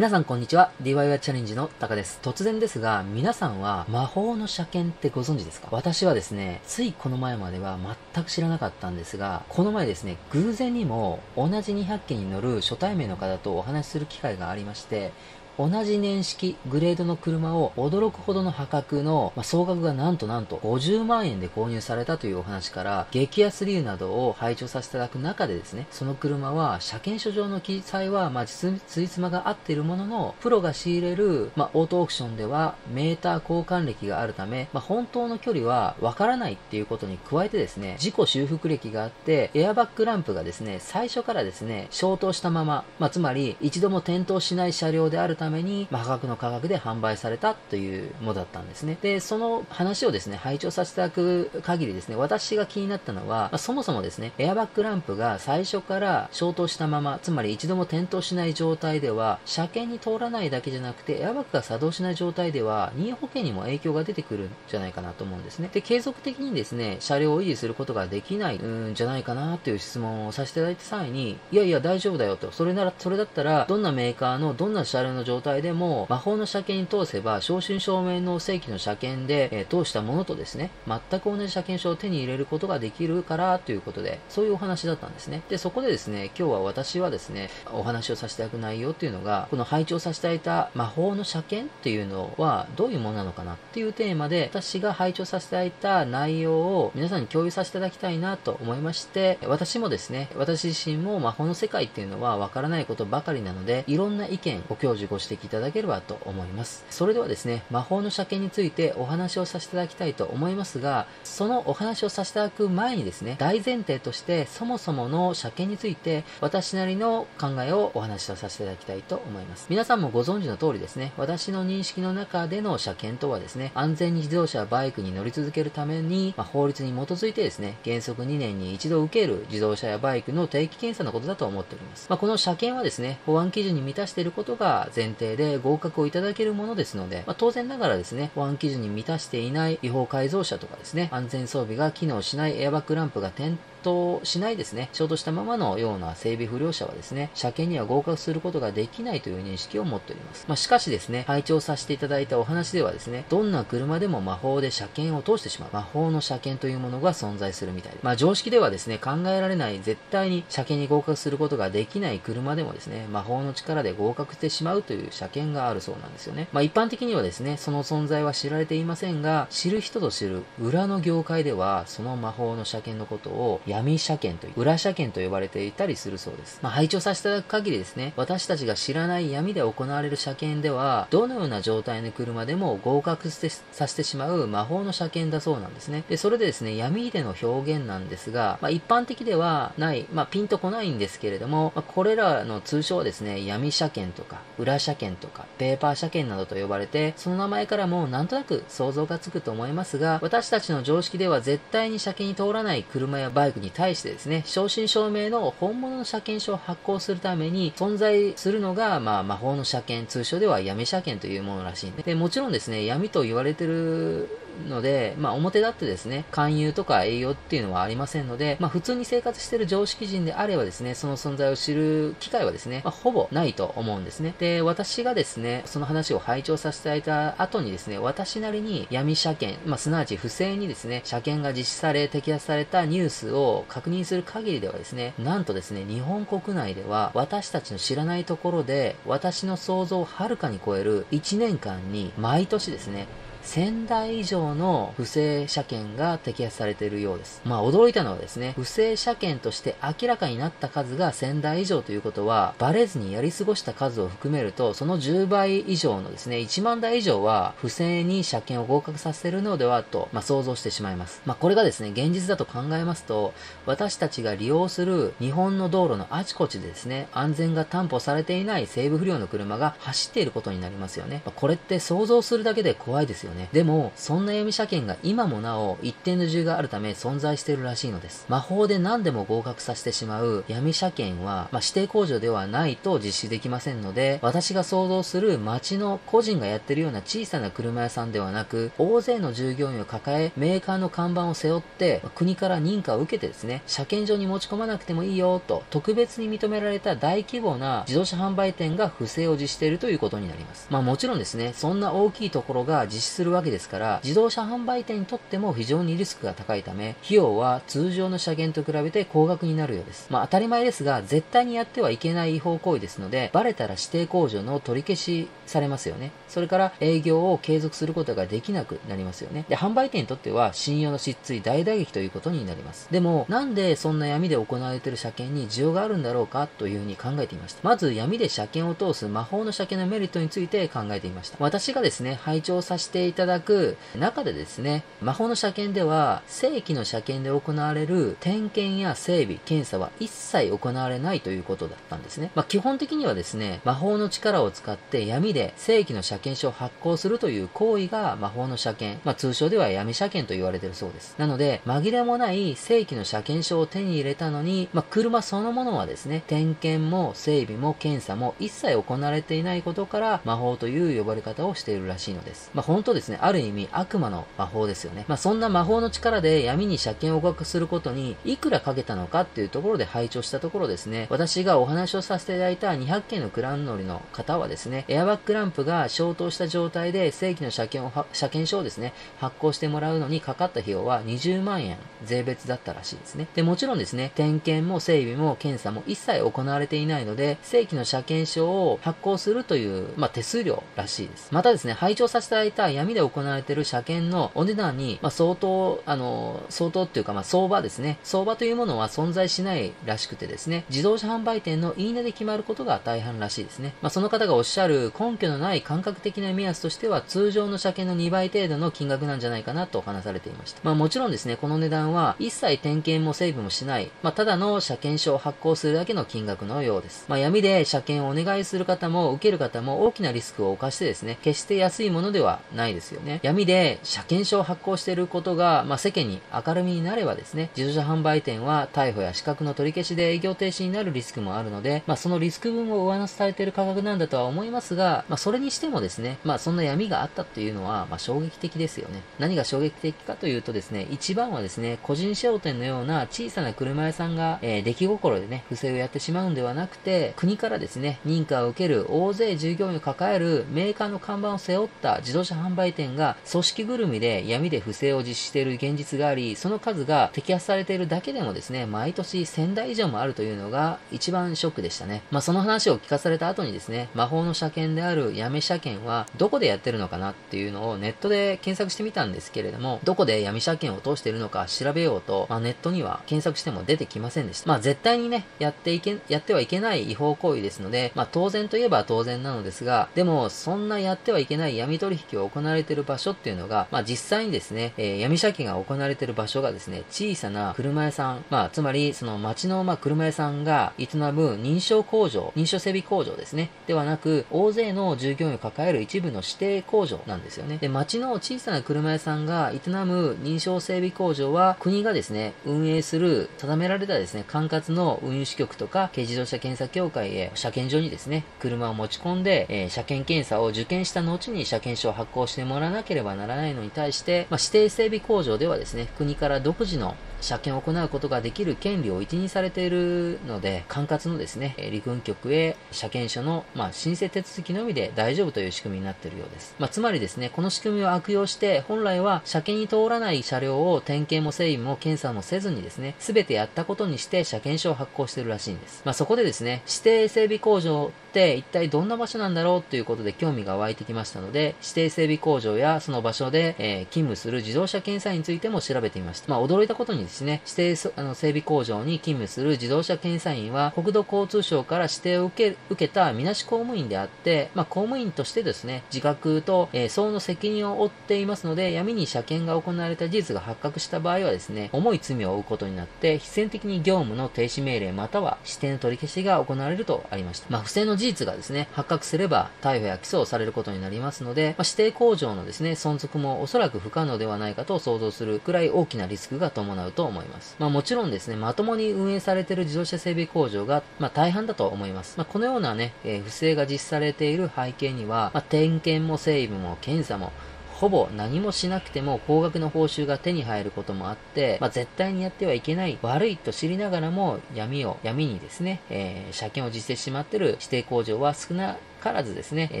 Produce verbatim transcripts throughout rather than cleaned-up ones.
皆さんこんにちは。ディーアイワイ チャレンジのタカです。突然ですが、皆さんは魔法の車検ってご存知ですか？私はですね、ついこの前までは全く知らなかったんですが、この前ですね、偶然にも同じにひゃっけんに乗る初対面の方とお話しする機会がありまして、同じ年式、グレードの車を驚くほどの破格の、まあ、総額がなんとなんとごじゅうまんえんで購入されたというお話から、激安理由などを拝聴させていただく中でですね、その車は車検書上の記載は、まあ、つじつまが合っているものの、プロが仕入れる、まあ、オートオークションではメーター交換歴があるため、まあ、本当の距離はわからないっていうことに加えてですね、事故修復歴があって、エアバッグランプがですね、最初からですね、消灯したまま、まあ、つまり一度も転倒しない車両であるため、ために破格の価格で販売されたというものだったんですね。で、その話をですね、拝聴させていただく限りですね、私が気になったのは、まあ、そもそもですね、エアバッグランプが最初から消灯したまま、つまり一度も点灯しない状態では、車検に通らないだけじゃなくて、エアバッグが作動しない状態では、任意保険にも影響が出てくるんじゃないかなと思うんですね。で、継続的にですね、車両を維持することができないんじゃないかなという質問をさせていただいた際に、いやいや大丈夫だよと、それなら、それだったら、どんなメーカーのどんな車両の状態でも魔法の車検に通せば正真正銘の正規の車検で、えー、通したものとですね全く同じ車検証を手に入れることができるからということで、そういうお話だったんですね。で、そこでですね、今日は私はですね、お話をさせていただく内容というのが、この拝聴させていただいた魔法の車検っていうのはどういうものなのかなっていうテーマで、私が拝聴させていただいた内容を皆さんに共有させていただきたいなと思いまして、私もですね、私自身も魔法の世界っていうのはわからないことばかりなので、いろんな意見ご教授ご指摘いただければと思います。それではですね、魔法の車検についてお話をさせていただきたいと思いますが、そのお話をさせていただく前にですね、大前提としてそもそもの車検について私なりの考えをお話をさせていただきたいと思います。皆さんもご存知の通りですね、私の認識の中での車検とはですね、安全に自動車バイクに乗り続けるために、まあ、法律に基づいてですね、原則にねんに一度受ける自動車やバイクの定期検査のことだと思っております。まあ、この車検はですね、保安基準に満たしていることが前提で合格をいただけるものですので、まあ、当然ながらですね、保安基準に満たしていない違法改造車とかですね、安全装備が機能しない、エアバッグランプが点灯しないですね、衝突したままのような整備不良車はですね、車検には合格することができないという認識を持っております。まあ、しかしですね、拝聴させていただいたお話ではですね、どんな車でも魔法で車検を通してしまう魔法の車検というものが存在するみたいで、まあ、常識ではですね、考えられない、絶対に車検に合格することができない車でもですね、魔法の力で合格してしまうという車検があるそうなんですよね。まあ、一般的にはですね、その存在は知られていませんが、知る人と知る裏の業界では、その魔法の車検のことを闇車検という、裏車検と呼ばれていたりするそうです。まあ、拝聴させていただく限りですね、私たちが知らない闇で行われる車検では、どのような状態の車でも合格してさせてしまう魔法の車検だそうなんですね。で、それでですね、闇での表現なんですが、まあ、一般的ではない、まあ、ピンとこないんですけれども、まあ、これらの通称はですね、闇車検とか裏車検とかペーパー車検などと呼ばれて、その名前からもなんとなく想像がつくと思いますが、私たちの常識では絶対に車検に通らない車やバイクに対してですね、正真正銘の本物の車検証を発行するために存在するのが、まあ、魔法の車検、通称では闇車検というものらしいんで、でもちろんですね、闇と言われてるので、まあ、表立ってですね、勧誘とか栄養っていうのはありませんので、まあ、普通に生活している常識人であればですね、その存在を知る機会はですね、まあ、ほぼないと思うんですね。で、私がですね、その話を拝聴させていただいた後にですね、私なりに闇車検、まあ、すなわち不正にですね、車検が実施され、摘発されたニュースを確認する限りではですね、なんとですね、日本国内では私たちの知らないところで、私の想像をはるかに超えるいちねんかんに毎年ですね、せんだい以上の不正車検が摘発されているようです。まあ、驚いたのはですね、不正車検として明らかになった数がせんだい以上ということは、バレずにやり過ごした数を含めると、そのじゅうばい以上のですね、いちまんだい以上は不正に車検を合格させるのではと、まあ、想像してしまいます。まあ、これがですね、現実だと考えますと、私たちが利用する日本の道路のあちこちでですね、安全が担保されていない整備不良の車が走っていることになりますよね。まあ、これって想像するだけで怖いですよね。よね。でも、そんな闇車検が今もなお一定の需要があるため存在しているらしいのです。魔法で何でも合格させてしまう闇車検は、まあ、指定工場ではないと実施できませんので、私が想像する町の個人がやってるような小さな車屋さんではなく、大勢の従業員を抱え、メーカーの看板を背負って、国から認可を受けてですね、車検場に持ち込まなくてもいいよと、特別に認められた大規模な自動車販売店が不正を実しているということになります。まあもちろんですね、そんな大きいところが実施するわけですから、自動車販売店にとっても非常にリスクが高いため、費用は通常の車検と比べて高額になるようです。まあ当たり前ですが、絶対にやってはいけない違法行為ですので、バレたら指定工場の取り消しされますよね。それから営業を継続することができなくなりますよね。で、販売店にとっては信用の失墜、大打撃ということになります。でも、なんでそんな闇で行われている車検に需要があるんだろうかというふうに考えていました。まず、闇で車検を通す魔法の車検のメリットについて考えていました。私がですね、拝聴させていただく中でですね、魔法の車検では、正規の車検で行われる点検や整備、検査は一切行われないということだったんですね。まあ、基本的にはですね、魔法の力を使って闇で正規の車検証を発行するという行為が魔法の車検、まあ、通称では闇車検と言われているそうです。なので、紛れもない正規の車検証を手に入れたのに、まあ、車そのものはですね、点検も整備も検査も一切行われていないことから魔法という呼ばれ方をしているらしいのです。まあ、本当ですね、ある意味悪魔の魔法ですよね。まあ、そんな魔法の力で闇に車検を合格することにいくらかけたのかっていうところで拝聴したところですね、私がお話をさせていただいたにひゃっけんのクラウン乗りの方はですね、エアバッグランプが消灯した状態で正規の車検を、車検証をですね、発行してもらうのにかかった費用はにじゅうまんえん税別だったらしいですね。で、もちろんですね、点検も整備も検査も一切行われていないので、正規の車検証を発行するという、まあ、手数料らしいです。またですね、拝聴させていただいた闇で行われている車検のお値段に、まあ、相当、あの、相当っていうか、まあ、相場ですね。相場というものは存在しないらしくてですね、自動車販売店のいいねで決まることが大半らしいですね。まあ、その方がおっしゃる根拠のない感覚的な目安としては、通常の車検のにばい程度の金額なんじゃないかなと話されていました。まあ、もちろんですね、この値段は一切点検も整備もしない、まあ、ただの車検証を発行するだけの金額のようです。まあ、闇で車検をお願いする方も受ける方も大きなリスクを冒してですね、決して安いものではないですよね。闇で車検証を発行していることが、まあ、世間に明るみになればですね、自動車販売店は逮捕や資格の取り消しで営業停止になるリスクもあるので、まあ、そのリスク分を上乗せされている価格なんだとは思いますが、まあ、それにしてもですね、まあ、そんな闇があったというのは、まあ、衝撃的ですよね。何が衝撃的かというとですね、一番はですね、個人商店のような小さな車屋さんが、えー、出来心でね、不正をやってしまうんではなくて、国からですね、認可を受ける大勢従業員を抱えるメーカーの看板を背負った自動車販売店が組織ぐるみで闇で不正を実施している現実があり、その数が摘発されているだけでもですね、毎年せんだい以上もあるというのが一番ショックでしたね。まあ、その話を聞かされた後にですね、魔法の車検である闇車検はどこでやってるのかなっていうのをネットで検索してみたんですけれども、どこで闇車検を通しているのか調べようと、まあ、ネットには検索しても出てきませんでした。まあ、絶対にね、やっていけ、やってはいけない違法行為ですので、まあ、当然といえば当然なのですが、でもそんなやってはいけない闇取引を行われている場所っていうのが、まあ、実際にですね、えー、闇車検が行われている場所がですね、小さな車屋さん、まあ、つまりその町のまあ車屋さんが営む認証工場、認証整備工場ですね、ではなく、大勢の従業員を抱える一部の指定工場なんですよね。で、町の小さな車屋さんが営む認証整備工場は、国がですね、運営する定められたですね、管轄の運輸支局とか、軽自動車検査協会へ車検場にですね、車を持ち込んで、えー、車検検査を受検した後に車検証を発行してもらわなければならないのに対して、まあ、指定整備工場ではですね、国から独自の車検を行うことができる権利を一任されているので、管轄のですね、陸運局へ車検証の、まあ、申請手続きのみで大丈夫という仕組みになっているようです。まあ、つまりですね、この仕組みを悪用して、本来は車検に通らない車両を点検も整備も検査もせずにですね、すべてやったことにして車検証を発行しているらしいんです。まあ、そこでですね、指定整備工場って一体どんな場所なんだろうということで興味が湧いてきましたので、指定整備工場やその場所で、えー、勤務する自動車検査員についても調べてみました。まあ、驚いたことにですね、ですね、指定あの整備工場に勤務する自動車検査員は、国土交通省から指定を受け、受けたみなし公務員であって、まあ、公務員としてですね、自覚と、えー、相応の責任を負っていますので、闇に車検が行われた事実が発覚した場合はですね、重い罪を負うことになって、必然的に業務の停止命令または指定の取り消しが行われるとありました。まあ、不正の事実がですね、発覚すれば、逮捕や起訴をされることになりますので、まあ、指定工場のですね、存続もおそらく不可能ではないかと想像するくらい大きなリスクが伴うと思います。まあ、もちろんですね、まともに運営されている自動車整備工場が、まあ、大半だと思います。まあ、このようなね、えー、不正が実施されている背景には、まあ、点検も整備も検査も、ほぼ何もしなくても高額の報酬が手に入ることもあって、まあ、絶対にやってはいけない、悪いと知りながらも闇を、闇にですね、えー、車検を実施してしまっている指定工場は少なからずですね、えー、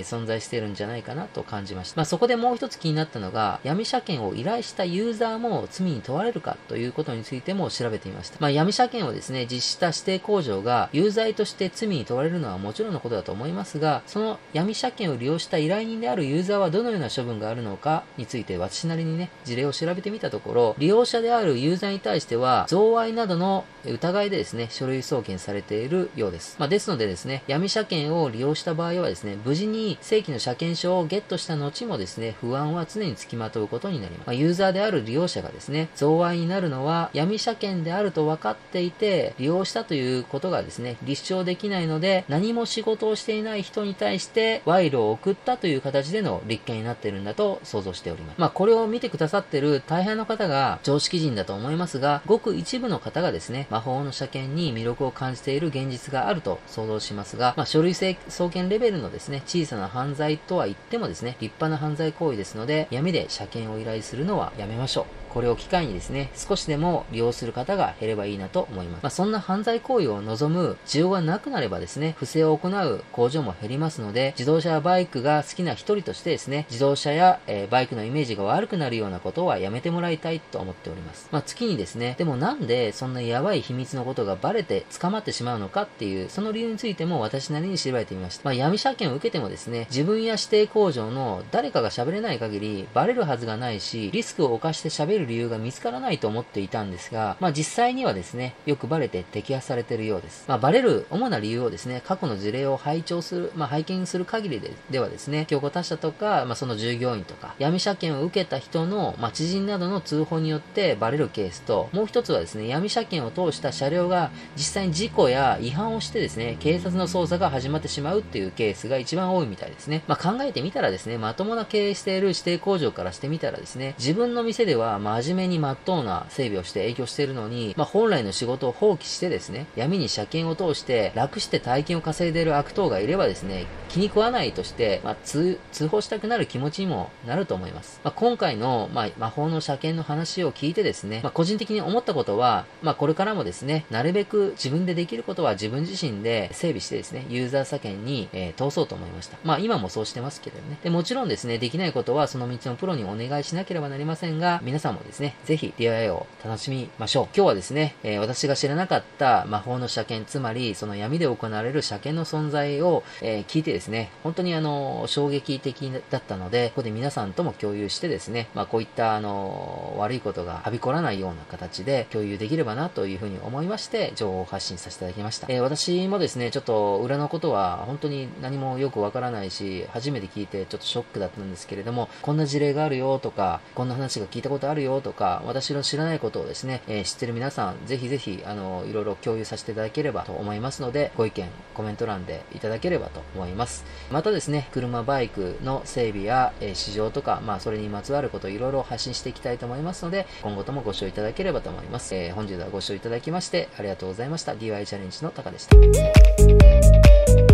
存在しているんじゃないかなと感じました。まあ、そこでもう一つ気になったのが、闇車検を依頼したユーザーも罪に問われるかということについても調べてみました。まあ、闇車検をですね、実施した指定工場が有罪として罪に問われるのはもちろんのことだと思いますが、その闇車検を利用した依頼人であるユーザーはどのような処分があるのかについて私なりにね、事例を調べてみたところ、利用者であるユーザーに対しては、贈賄などの疑いでですね、書類送検されているようです。まあ、ですのでですね、闇車検を利用した場合はですね、無事に正規の車検証をゲットした後もですね、不安は常につきまとうことになります。まあ、ユーザーである利用者がですね、贈賄になるのは闇車検であると分かっていて、利用したということがですね、立証できないので、何も仕事をしていない人に対して賄賂を送ったという形での立件になっているんだと想像しております。まあ、これを見てくださっている大半の方が常識人だと思いますが、ごく一部の方がですね、魔法の車検に魅力を感じている現実があると想像しますが、まあ、書類送検レベルのですね、小さな犯罪とは言ってもですね、立派な犯罪行為ですので、闇で車検を依頼するのはやめましょう。これを機会にですね、少しでも利用する方が減ればいいなと思います。まあ、そんな犯罪行為を望む需要がなくなればですね、不正を行う工場も減りますので、自動車やバイクが好きな一人としてですね、自動車や、えー、バイクのイメージが悪くなるようなことはやめてもらいたいと思っております。まあ、月にですね、でもなんでそんなやばい秘密のことがバレて捕まってしまうのかっていう、その理由についても私なりに調べてみました。まあ、闇車検を受けてもですね、自分や指定工場の誰かが喋れない限りバレるはずがないし、リスクを冒して喋る理由が見つからないと思っていたんですが、まあ、実際にはですね、よくバレて摘発されているようです。まあ、バレる主な理由をですね、過去の事例を拝聴する、まあ、拝見する限り で, ではですね、競合他社とか、まあ、その従業員とか闇車検を受けた人の、まあ、知人などの通報によってバレるケースと、もう一つはですね、闇車検を通した車両が実際に事故や違反をしてですね、警察の捜査が始まってしまうっていうケースが一番多いみたいですね。まあ、考えてみたらですね、まともな経営している指定工場からしてみたらですね、自分の店ではまあ真面目に真っ当な整備をして営業しているのに、まあ、本来の仕事を放棄してですね、闇に車検を通して楽して大金を稼いでいる悪党がいればですね、気に食わないとして、まあ、通, 通報したくなる気持ちにもなると思います。まあ、今回の、まあ、魔法の車検の話を聞いてですね、まあ、個人的に思ったことは、まあ、これからもですね、なるべく自分でできることは自分自身で整備してですね、ユーザー車検に、えー、通そうと思いました。まあ、今もそうしてますけどね。で、もちろんですね、できないことはその道のプロにお願いしなければなりませんが、皆さんもですね、ぜひ ディーアイワイ を楽しみましょう。今日はですね、えー、私が知らなかった魔法の車検、つまりその闇で行われる車検の存在を、えー、聞いてですね、本当にあの衝撃的だったので、ここで皆さんとも共有してですね、まあ、こういったあの悪いことがはびこらないような形で共有できればなというふうに思いまして、情報を発信させていただきました。えー、私もですね、ちょっと裏のことは本当に何もよくわからないし、初めて聞いてちょっとショックだったんですけれども、こんな事例があるよとか、こんな話が聞いたことあるよとか、私の知らないことをですね、えー、知ってる皆さん、ぜひぜひあのいろいろ共有させていただければと思いますので、ご意見コメント欄でいただければと思います。またですね、車バイクの整備や、えー、市場とか、まあ、それにまつわることをいろいろ発信していきたいと思いますので、今後ともご視聴いただければと思います。えー、本日はご視聴いただきましてありがとうございました。 ディーアイワイ チャレンジのタカでした。